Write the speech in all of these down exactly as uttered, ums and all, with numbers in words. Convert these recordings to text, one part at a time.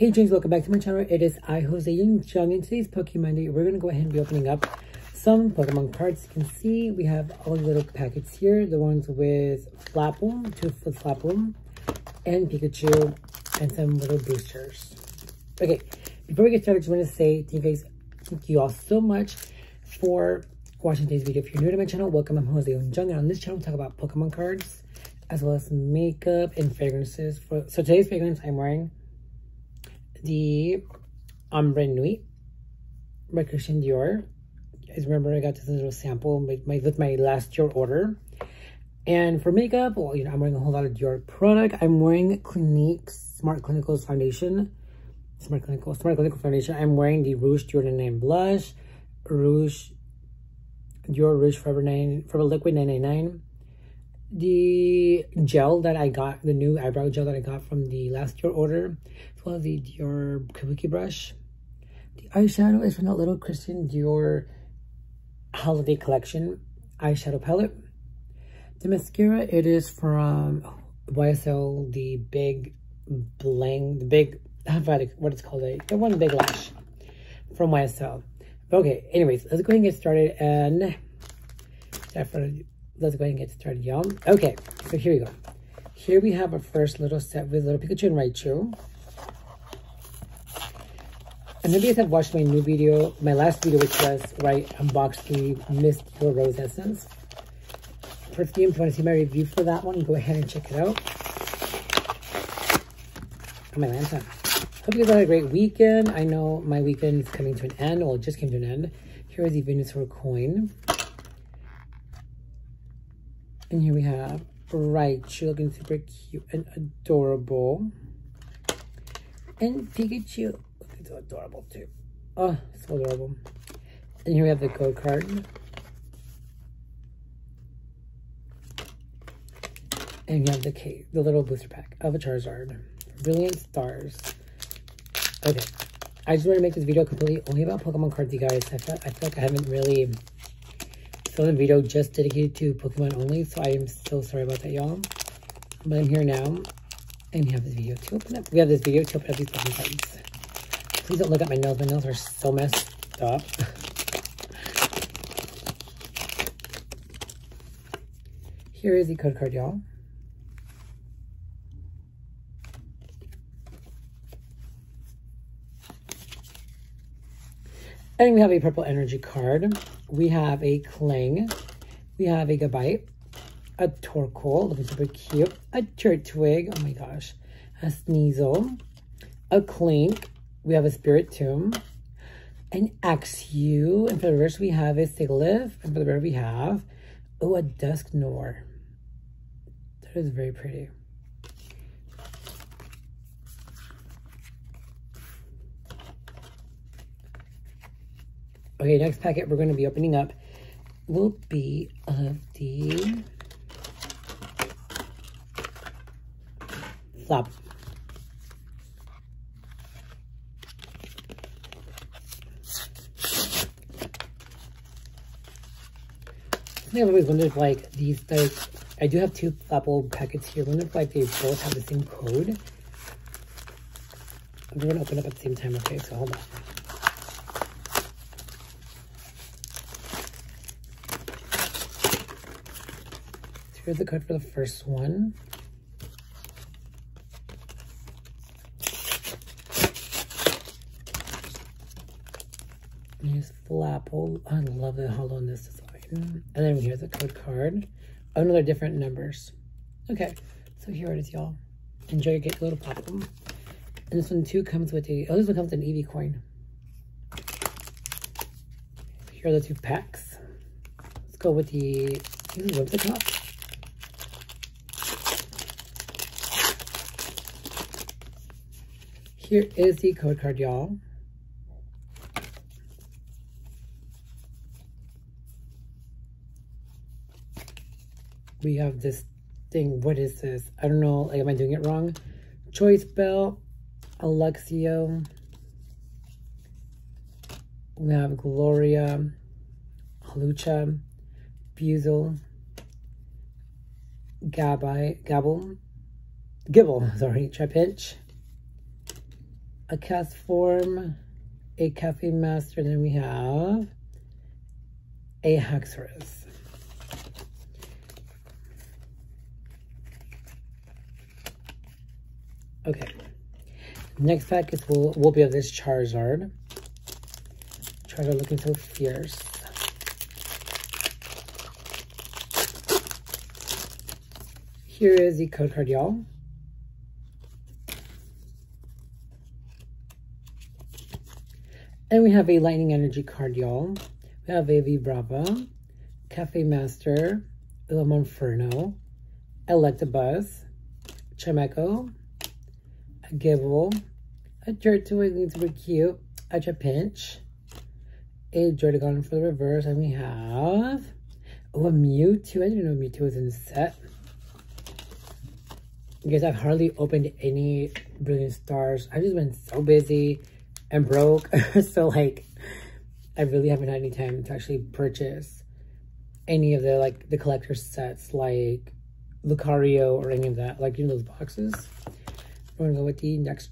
Hey James, welcome back to my channel. It is I, Jose Yun Jung. In today's Pokemon Day, we're going to go ahead and be opening up some Pokemon cards. You can see we have all the little packets here. The ones with Flapple, two foot Flapple, and Pikachu, and some little boosters. Okay, before we get started, I just want to say to you guys, thank you all so much for watching today's video. If you're new to my channel, welcome. I'm Jose Yun Jung, and on this channel, we talk about Pokemon cards, as well as makeup and fragrances. For, so today's fragrance, I'm wearing the Ombre Nuit by Christian Dior. You guys remember I got this little sample with my, with my last Dior order. And for makeup, well, you know, I'm wearing a whole lot of Dior product. I'm wearing Clinique Smart Clinicals Foundation. Smart Clinical, Smart Clinical Foundation. I'm wearing the Rouge Dior ninety-nine Blush. Rouge Dior Rouge Forever, nine, Forever Liquid nine ninety-nine. The gel that I got, the new eyebrow gel that I got from the last Dior order, as well as the Dior Kabuki brush. The eyeshadow is from that little Christian Dior Holiday Collection eyeshadow palette. The mascara, it is from Y S L, the big bling, the big, I forgot what it's called, the one big lash from Y S L. Okay, anyways, let's go ahead and get started and definitely. Let's go ahead and get started, y'all. Okay, so here we go. Here we have our first little set with little Pikachu and Raichu. And maybe you guys have watched my new video, my last video, which was where I unboxed the Mist Pure Rose Essence. Perfume, if you want to see my review for that one, go ahead and check it out. Oh, my lantern. Hope you guys had a great weekend. I know my weekend is coming to an end. Well, it just came to an end. Here is the Venusaur coin. And here we have Raichu looking super cute and adorable. And Pikachu looking so adorable too. Oh, so adorable. And here we have the go-kart. And we have the case, the little booster pack of a Charizard. Brilliant Stars. Okay. I just want to make this video completely only about Pokemon cards, you guys. I feel, I feel like I haven't really... So the video just dedicated to Pokemon only, so I am so sorry about that, y'all. But I'm here now, and we have this video to open up. We have this video to open up these Pokemon cards. Please don't look at my nails. My nails are so messed up. Here is the code card, y'all. And we have a purple energy card. We have a Clang. We have a Gabite. A Torkoal, looking super cute. A Turtwig, oh my gosh. A Sneasel. A Clink. We have a Spirit Tomb. An Axew. And for the rest, we have a Sigilyph. And for the rest, we have, oh, a Dusknoir. That is very pretty. Okay, next packet we're going to be opening up will be of the Flapple. I think I've always wondered if, like, these, like, I do have two Flapple packets here. I wonder if, like, they both have the same code. We're going to open up at the same time, okay? So hold on. Here's the code for the first one. Here's Flapple. I love the hollow in this design. And then here's the code card. Oh no, they're different numbers. Okay, so here it is, y'all. Enjoy your little Flapple. And this one too comes with a, oh, this one comes with an Eevee coin. Here are the two packs. Let's go with the, these are Whimsicott. Here is the code card, y'all. We have this thing. What is this? I don't know. Like, am I doing it wrong? Choice Bell, Alexio. We have Gloria, Hawlucha, Buizel, Gabite, Gabble, Gible, sorry, Trapinch. a Castform, a Cafe Master, and then we have a Haxorus. Okay, next pack is we'll, we'll be of this Charizard. Charizard looking so fierce. Here is the code card, y'all. And we have a Lightning Energy card, y'all. We have a Vibrava, Cafe Master, Monferno, Electabuzz, Chimecho, a Gible, a Turtwig, needs to be cute, a Trapinch, a Jordagon for the reverse, and we have oh, a Mewtwo. I didn't know Mewtwo was in the set. You guys, I've hardly opened any Brilliant Stars. I've just been so busy and broke. So, like, I really haven't had any time to actually purchase any of the, like, the collector sets, like Lucario or any of that. Like, you know, those boxes. We're going to go with the next.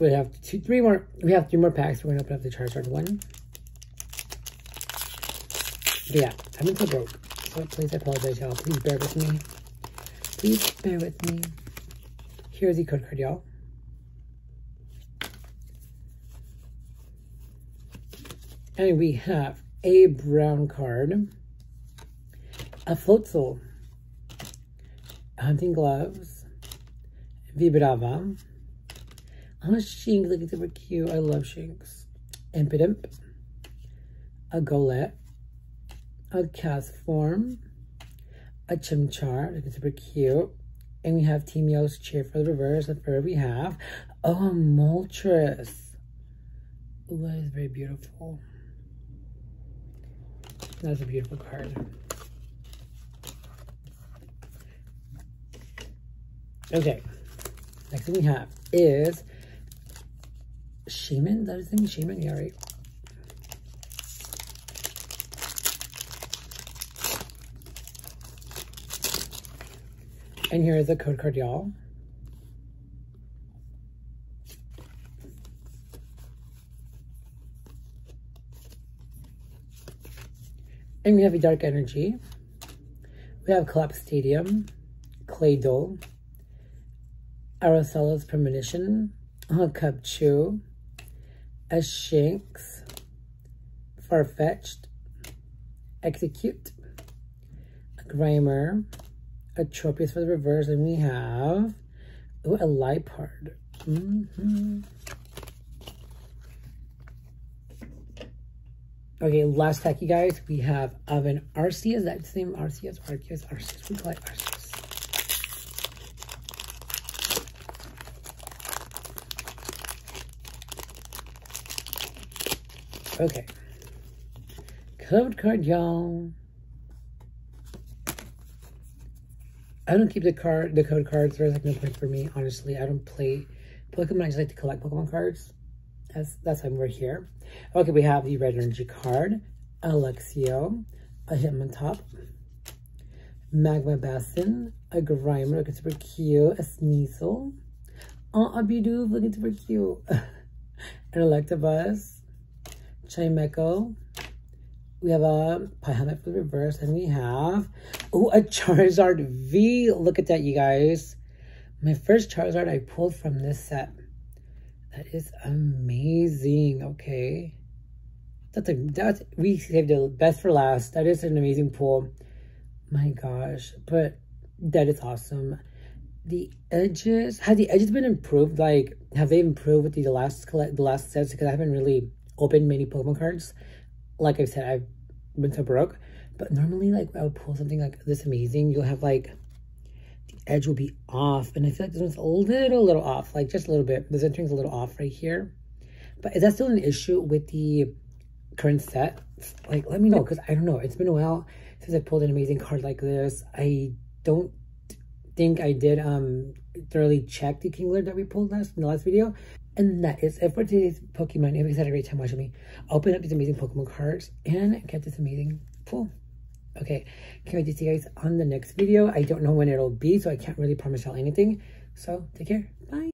We have two, three more. We have three more packs. We're going to open up the Charizard one. But yeah, I'm going to go broke. So, please, I apologize, y'all. Please bear with me. Please bear with me. Here's the code card, y'all. And we have a brown card, a Floatzel, Hunting Gloves, Vibrava, a Shinx looking super cute, I love Shinx, Impidimp, a Golett, a Castform, a Chimchar, looking super cute, and we have Team Yo's Cheer for the reverse, and third we have, oh, a Moltres. Ooh, that is very beautiful. That's a beautiful card. Okay, next thing we have is Shaman. That is the name, Shaman. Yeah, right. And here is a code card, y'all. And we have a Dark Energy. We have Collapse Stadium, Claydol, Aracella's Premonition, a Pikachu, a Shinx, Farfetch'd, Execute, a Grimer, a Tropius for the reverse, and we have ooh, a Lipard. Mm-hmm. Okay, last pack, you guys. We have of an Arceus. That's the name, Arceus, Arceus, Arceus. We call it Arceus. Okay. Code card, y'all. I don't keep the card, the code cards. There's like no point for me, honestly. I don't play Pokemon. I just like to collect Pokemon cards. That's, that's why we're here. Okay, we have the Red Energy card, Alexio, a Hitmontop, Magma Bassin, a Grimer, looking super cute, a Sneasel, uh, a Bidoof, looking super cute, an Electabuzz, Chimecho, we have a Pihamite for the reverse, and we have, oh, a Charizard V. Look at that, you guys. My first Charizard I pulled from this set. That is amazing. Okay, that's a that's we saved the best for last. That is an amazing pull. My gosh, but that is awesome. The edges, have the edges been improved? Like, have they improved with the last collect the last sets? Because I haven't really opened many Pokemon cards. Like I said, I've been so broke. But normally, like, I would pull something like this amazing. You'll have like. Edge will be off, and I feel like this one's a little little off, like just a little bit. This entering's a little off right here, but is that still an issue with the current set? Like, let me know, because I don't know, it's been a while since I pulled an amazing card like this. I don't think I did um thoroughly check the Kingler that we pulled last in the last video. And that is it for today's Pokemon. If you had a great time watching me open up these amazing Pokemon cards and get this amazing pull. Okay, can't wait to see you guys on the next video. I don't know when it'll be, so I can't really promise y'all anything. So, take care.